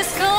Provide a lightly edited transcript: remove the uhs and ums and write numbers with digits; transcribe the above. Let's go.